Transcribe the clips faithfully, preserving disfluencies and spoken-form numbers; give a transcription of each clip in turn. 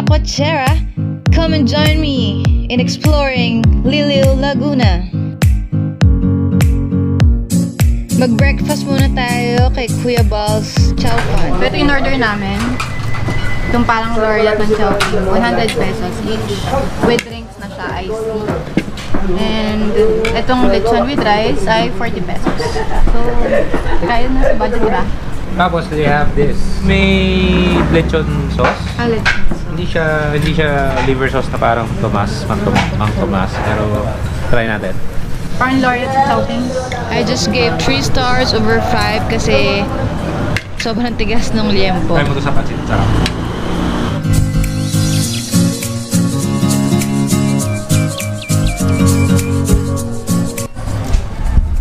La Pochera, come and join me in exploring Liliw Laguna. Mag-breakfast muna tayo kay Kuya Bal's Chaofan. Ito yung order namin. Itong parang L'Oreal ng Chaofan. one hundred pesos each. With drinks na siya, ice tea. And itong lechon with rice ay forty pesos. So, kaya na sa budget, diba? Tapos, they have this. May lechon sauce. Ah, lechon sauce. Hindi siya, hindi siya liver sauce na parang Tomas, mang Tomas. Pero, try natin. I just gave three stars over five kasi sobrang tigas ng liempo. Try mo to sa pancit. Sarap.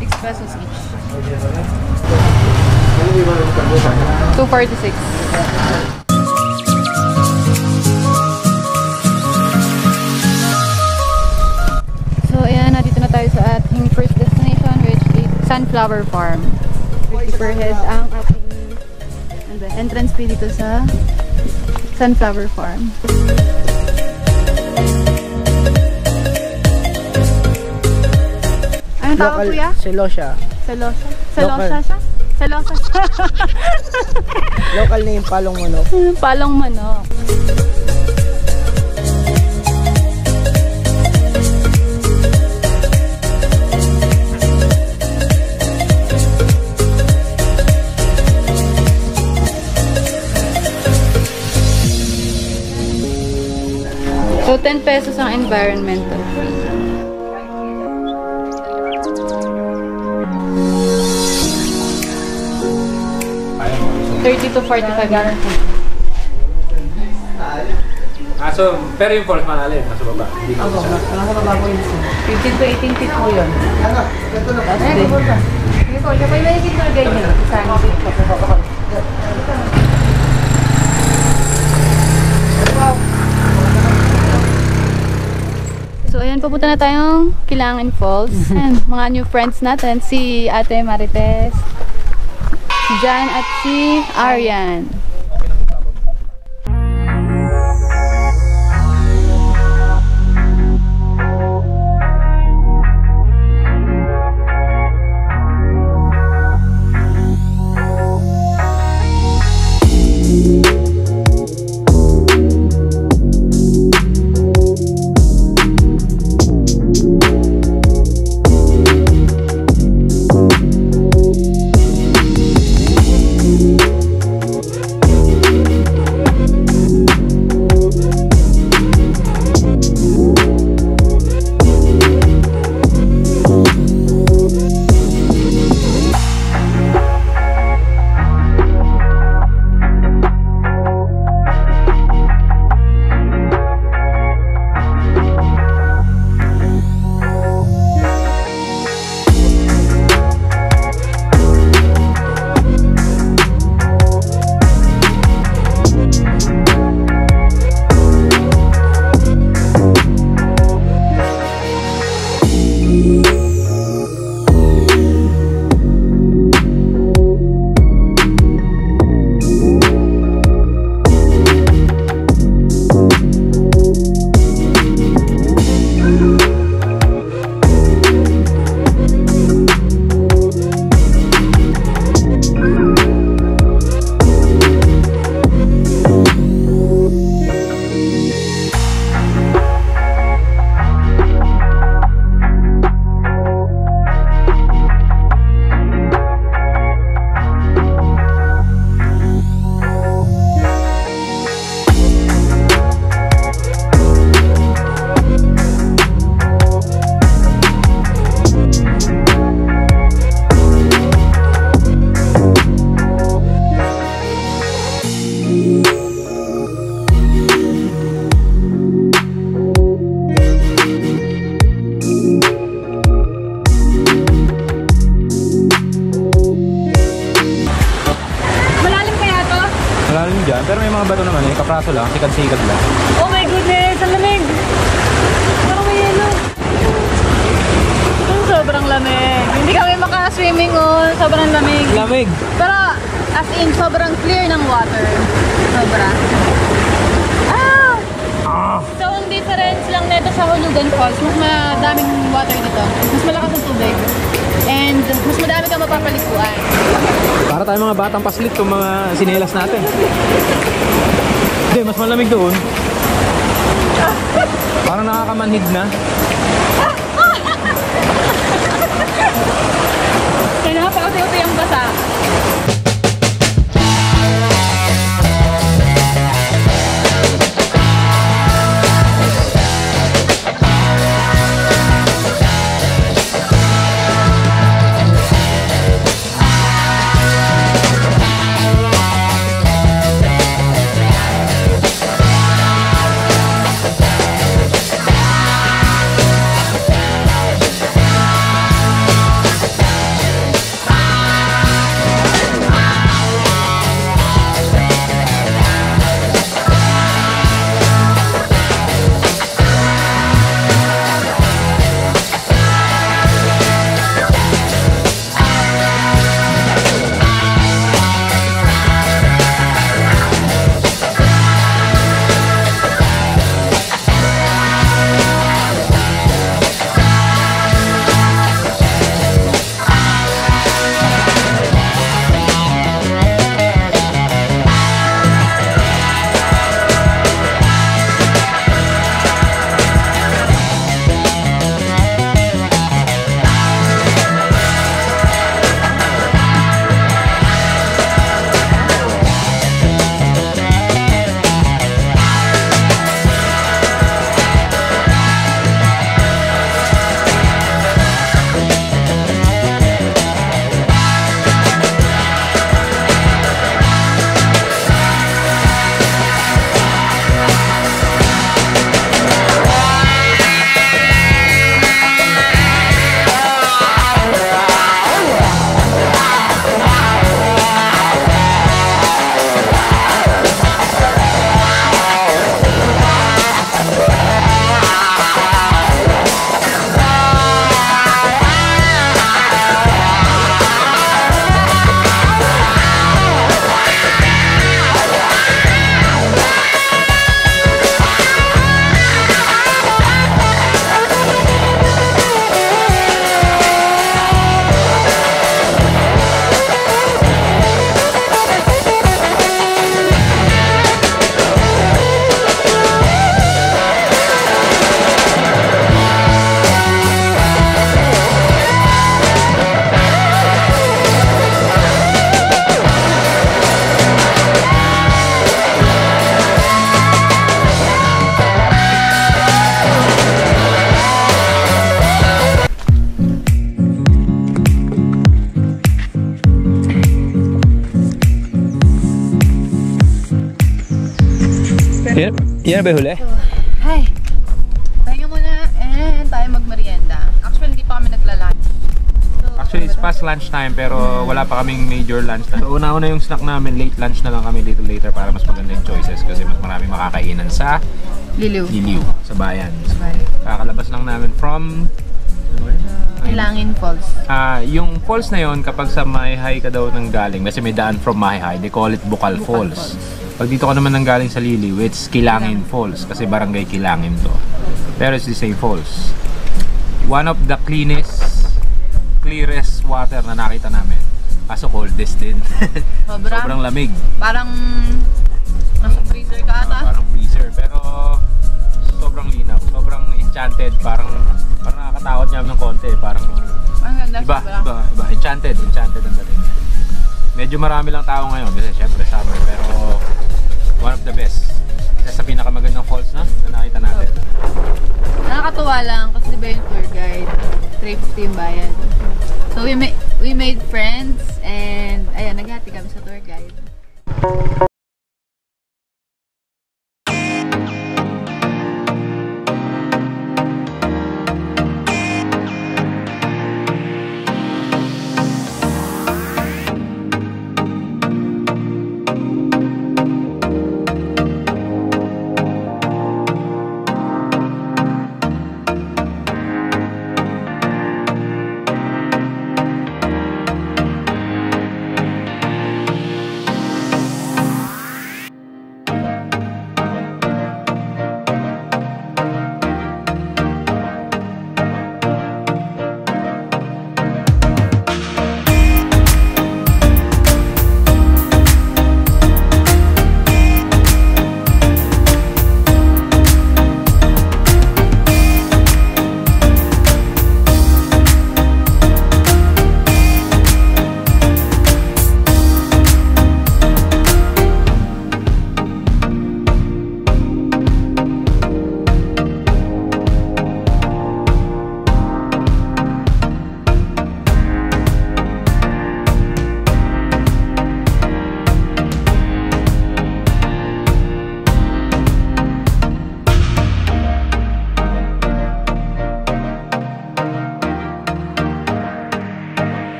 six pesos each. two forty-six. Sunflower farm. fifty per head ang ating entrance fee dito sa sunflower farm. Anong tawag, kuya? Selosya. Selosya? Selosya siya? Selosya siya. Local na yung palong manok. Palong manok. So, ten pesos ang environmental fee. thirty to forty-five dollars. Ah, so, pero yung falls manali, nasa baba. Ako, nasa baba po yun. fifteen to eighteen feet po yun. Ano? Ito na. Ito na. Ito na. Kapag may ikin na ganyan. Ito Pupunta na tayong Kilangin Falls. Ayan, mga new friends natin, si Ate Marites Jan at si Aryan. Pero may mga bato naman eh, kapraso lang, sikat-sikat lang. Oh my goodness! Ang lamig! Parang may yelo. Sobrang lamig. Hindi kami maka-swimming oh. Sobrang lamig. Lamig? Pero as in, sobrang clear ng water. Sobra. Ah! sa Hulugan Falls, mas madaming water dito. Mas malakas ang tubig. And mas madami kang mapapalikuan. Para tayo mga batang paslit kung mga sinelas natin. Hindi, mas malamig doon. Parang nakakamanhid na. Kaya nakapauti-uti ang basa. Yan na ba huli? So, hi! Pahinga muna and tayo magmerienda. Actually, hindi pa kami nagla-lunch. So, actually, it's past lunch time pero wala pa kaming major lunch. So, una-una yung snack namin, late lunch na lang kami dito later para mas maganda yung choices kasi mas marami makakainan sa Liliw. Liliw, sa bayan. So, kakalabas lang namin from Kilangin Falls. Ah, yung falls na yon kapag sa Mayhay ka daw nang galing, kasi may daan from Mayhay, they call it Bukal, Bukal Falls. Falls. Pag dito ka naman nanggaling sa Liliw, it's Kilangin Falls kasi barangay Kilangin to. Pero it's the same falls. One of the cleanest, clearest water na nakita namin. Kaso coldest din. Sobrang, Sobrang lamig. Parang nasa freezer ka ata. Uh, parang freezer pero sobrang linaw. Sobrang enchanted. Parang, parang nakakatakot niya ng konti. Parang iba, iba, iba. Enchanted. Enchanted ang dating niya. Medyo marami lang tao ngayon kasi syempre summer pero one of the best. Isa sa pinakamagandang falls na na nakita natin. Okay. Nakakatuwa lang kasi di ba yung tour guide, trip team bayan. So we, ma we made friends and ayan, naghati kami sa tour guide.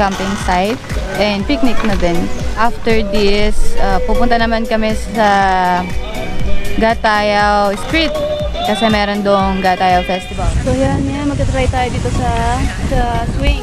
camping site and picnic na din. After this, uh, pupunta naman kami sa Gat Tayaw Street kasi meron doong Gat Tayaw Festival. So yan, yan magta-try tayo dito sa, sa swing.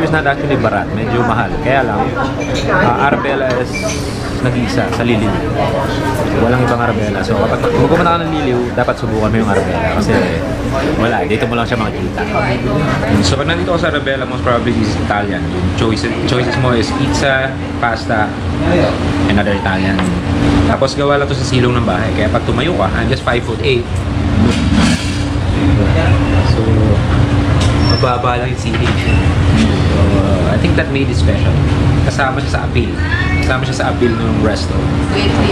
It's not actually barat, medyo mahal. Kaya lang, uh, Arabella is nag-isa sa Liliw. Walang ibang Arabella. So kapag magpumunta ka ng Liliw, dapat subukan mo yung Arabella. Kasi wala, dito mo lang siya makikita. So pag nandito ko sa Arabella, most probably is Italian. Yung choices, choices mo is pizza, pasta, and other Italian. Tapos gawa lang to sa silong ng bahay. Kaya pag tumayo ka, I'm just five foot eight. So, mababa lang yung seating. Uh, I think that made it special. Kasama siya sa appeal. Kasama siya sa appeal ng resto.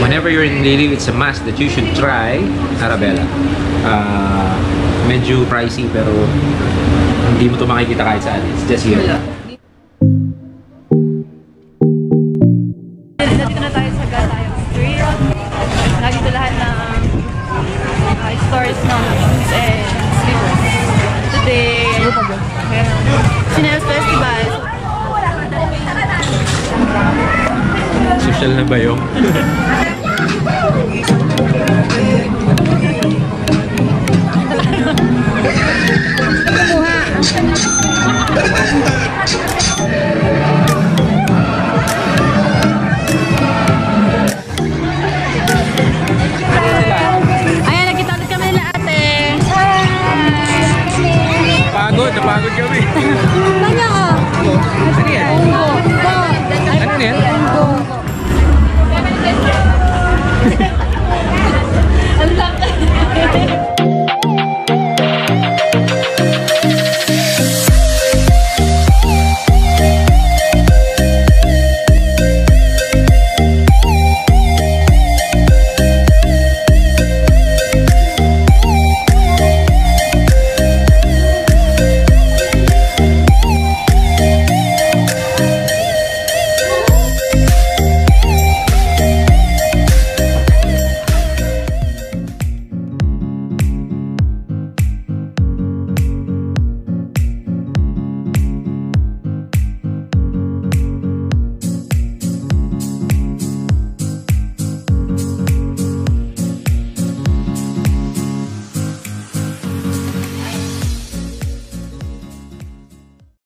Whenever you're in Liliw, it's a must that you should try Arabella. Uh, medyo pricey pero hindi mo ito makikita kahit saan. It's just here. Nandito na tayo sa Gat Tayaw Street. Nandito lahat ng uh, stores ng foods and slippers. Today, Gat Tayaw Festival. Social na ba yung?